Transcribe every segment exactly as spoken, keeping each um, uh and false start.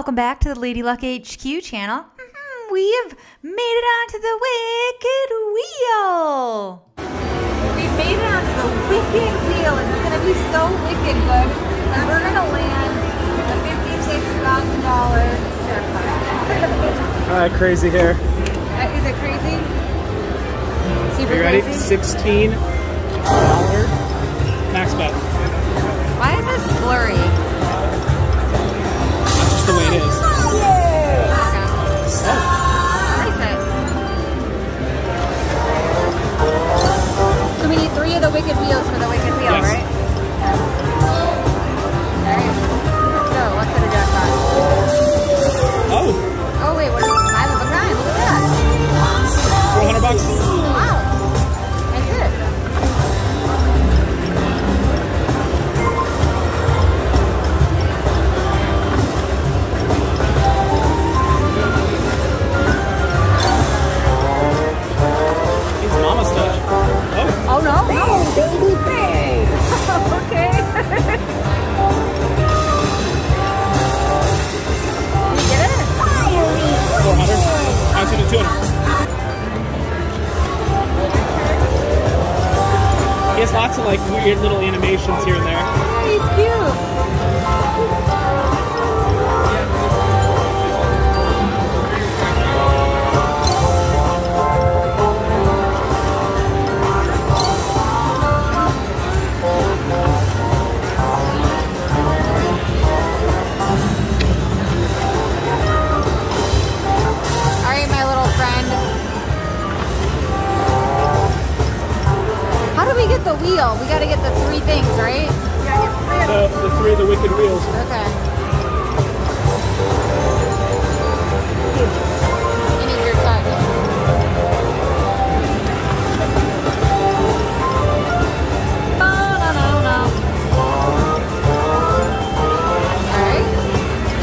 Welcome back to the Lady Luck H Q channel. Mm-hmm, we have made it onto the Wicked Wheel. We've made it onto the Wicked Wheel. It's going to be so wicked good that we're going to land the fifty-six thousand dollars haircut. All right, crazy hair. Uh, is it crazy? Super Are you ready? sixteen dollars max bet. Why is this blurry? The way it is. Oh. So we need three of the wicked wheels for the wicked wheel, yes. Right? Alright. So what's in the jackpot? Oh. Oh wait, what are we? Five of a kind. Look at that. Four hundred bucks. Wow. That's it. He has lots of like weird little animations here and there. Yeah, he's cute. All right, my little friend. How do we get the wheel? We gotta get the three things, right? Yeah, the, the three of the wicked wheels. Okay. You need your tug. No, no, no, no. Alright. Come on.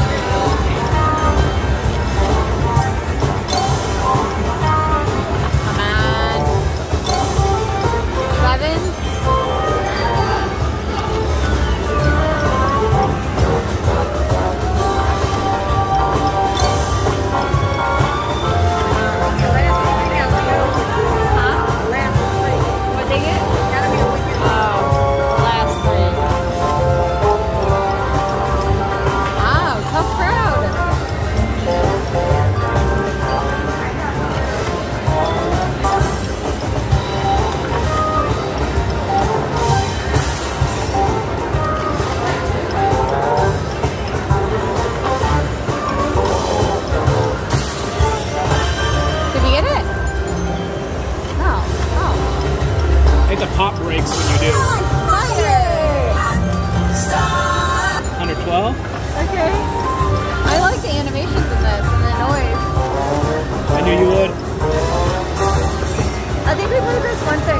Seven.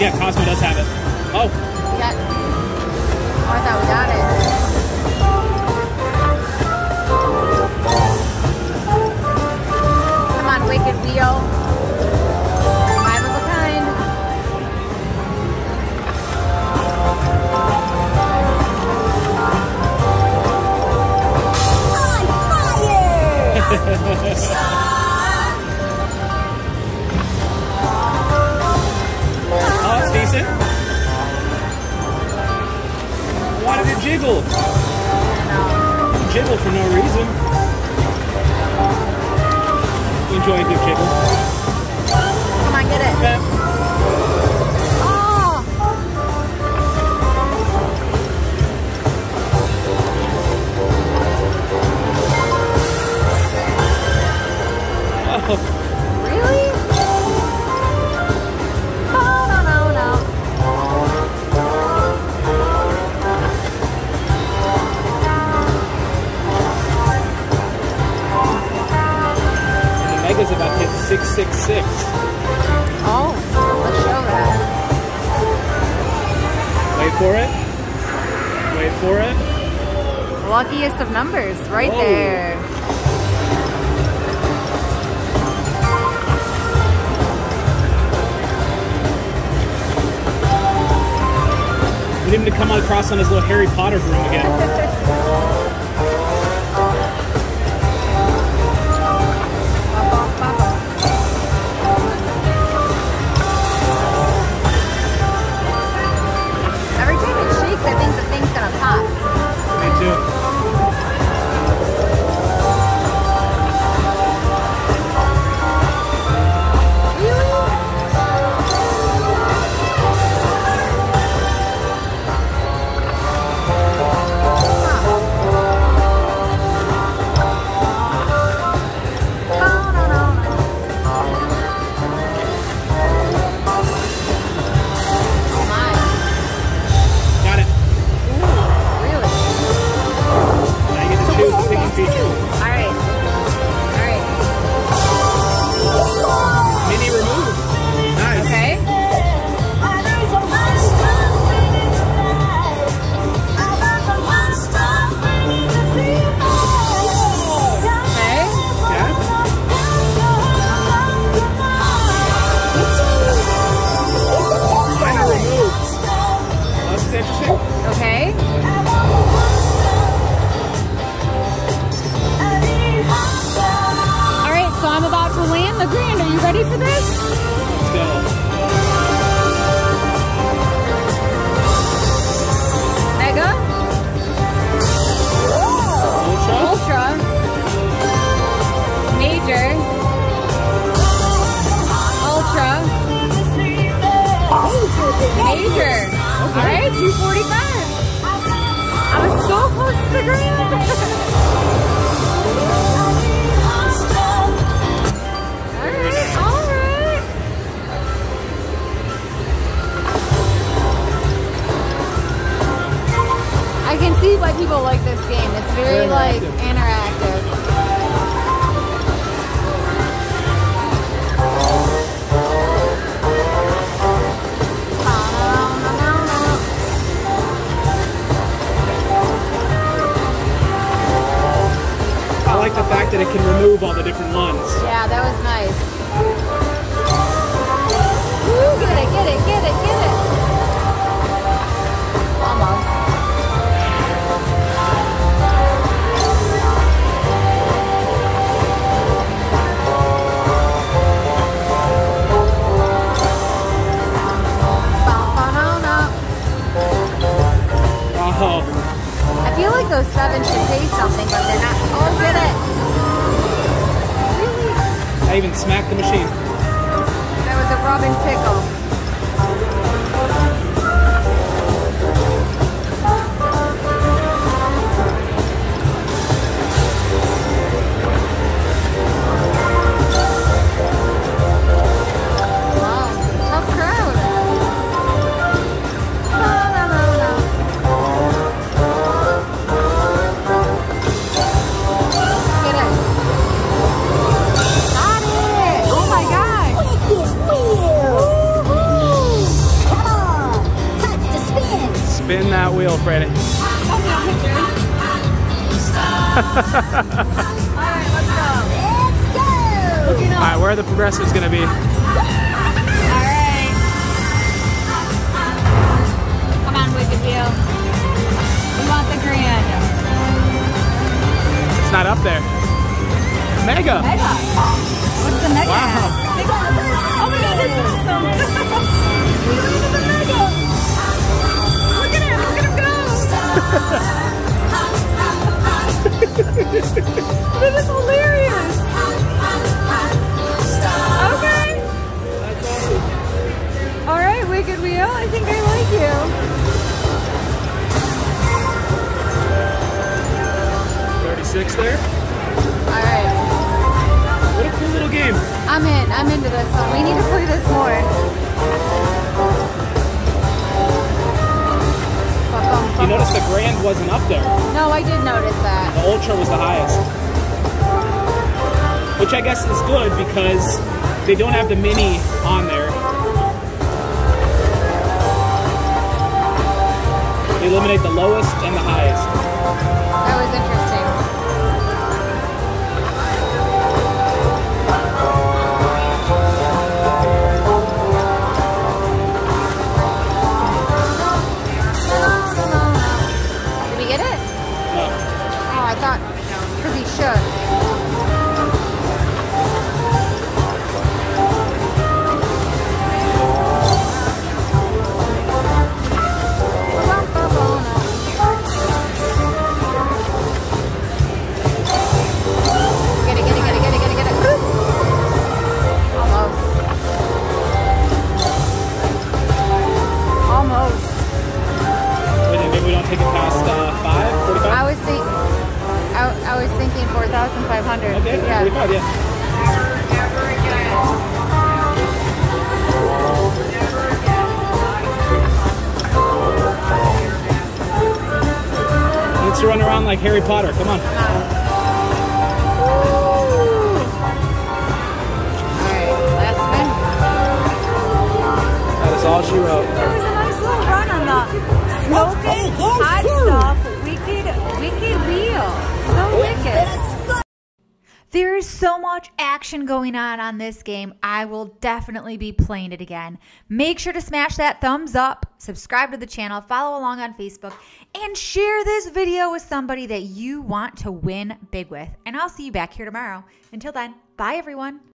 Yeah, Cosmo does have it. Oh. We got, oh, I thought we got it. Come on, wicked wheel. Five of a kind. On fire! Stop! Why did it jiggle? Jiggle for no reason. Enjoy a good jiggle. Come on, get it. Okay. Oh. Oh. Is about to hit six six six. Oh, let's show that. Wait for it. Wait for it. Luckiest of numbers, right Whoa. There. We need him to come across on his little Harry Potter broom again. ready for this? Let's go. Mega. Whoa. Ultra. Ultra. Major. Ultra. Major. All right, two forty-five. I was so close to the ground. Alright, alright. I can see why people like this game. It's very, very like interactive. I like the fact that it can remove all the different ones. Yeah, that was nice. Woo, get it, get it, get it, get it. Almost. I feel like those seven should pay something, but they're not. Oh, get it. I even smacked the machine. That was a Robin tickle. Wow, tough crowd. No, no, no, no. Get it. Spin that wheel, Freddie. Alright, let's go. Let's go! Alright, where are the progressives gonna be? Alright. Come on, Wicked Wheel. We want the grand. It's not up there. Mega! Mega! What's the mega? Wow. Oh my god, that's awesome! Look at the mega! That is hilarious. Okay. That's awesome. All right, Wicked Wheel. I think I like you. thirty-six there. All right. What a cool little game. I'm in. I'm into this one. We need to play this more. You noticed the grand wasn't up there. No, I did notice that. The ultra was the highest. Which I guess is good because they don't have the mini on there. They eliminate the lowest and the highest. That was interesting. Run around like Harry Potter. Come on. Alright, last spin. That is all she wrote. There was a nice little run on the smoking hot stuff. Wicked, Wicked Wheel. So wicked. There is so much action going on on this game. I will definitely be playing it again. Make sure to smash that thumbs up, subscribe to the channel, follow along on Facebook, and share this video with somebody that you want to win big with. And I'll see you back here tomorrow. Until then, bye everyone.